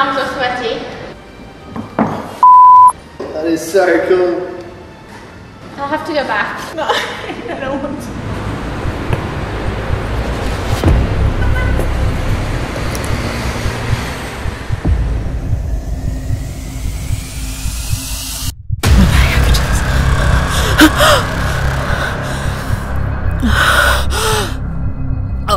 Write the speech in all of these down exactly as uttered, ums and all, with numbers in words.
I'm so sweaty. That is so cool. I'll have to go back. No, I don't want to.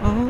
Oh,